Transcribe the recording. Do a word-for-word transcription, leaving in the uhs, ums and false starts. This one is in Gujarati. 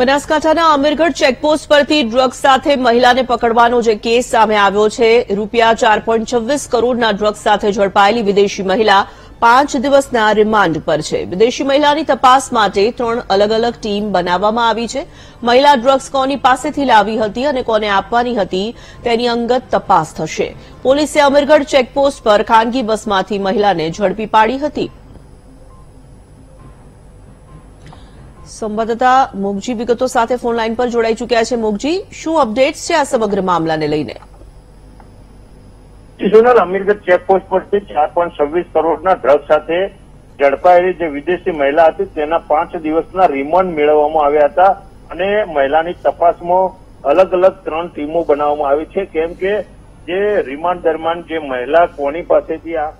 बनासकांठाના અમીરગઢ ચેકપોસ્ટ પરથી ડ્રગ્સ સાથે મહિલાને પકડવાનો જે કેસ સામે આવ્યો છે, રૂપિયા ચાર પોઈન્ટ છવ્વીસ કરોડના ડ્રગ્સ સાથે ઝડપાયેલી વિદેશી મહિલા પાંચ દિવસના રિમાન્ડ પર છે। વિદેશી મહિલાની તપાસ માટે ત્રણ અલગ અલગ ટીમ બનાવવામાં આવી છે। મહિલા ડ્રગ્સ કોની પાસેથી લાવી હતી અને કોને આપવાની હતી તેની અંગત તપાસ થશે। પોલીસે અમીરગઢ ચેકપોસ્ટ પર ખાનગી બસમાંથી મહિલાને ઝડપી પાડી હતી। संवाददाता मोगजी विगतो साथे फोन लाइन पर जोड़ाई चुक्या छे। मोगजी, शुं अपडेट्स छे आ समग्र मामलाने लईने? सोनल, अमीरगढ़ चेकपोस्ट परथी चार पॉइंट छवीस करोड़ना ड्रग्स साथे झड़पायेली जे विदेशी महिला हती तेना पांच दिवसना रिमांड मेळववामां आव्या हता अने महिलानी तपासमां अलग अलग त्रण टीमो बनाववामां आवी छे। केम के जे रिमांड दरमियान जे महिला कोनी पासेथी आ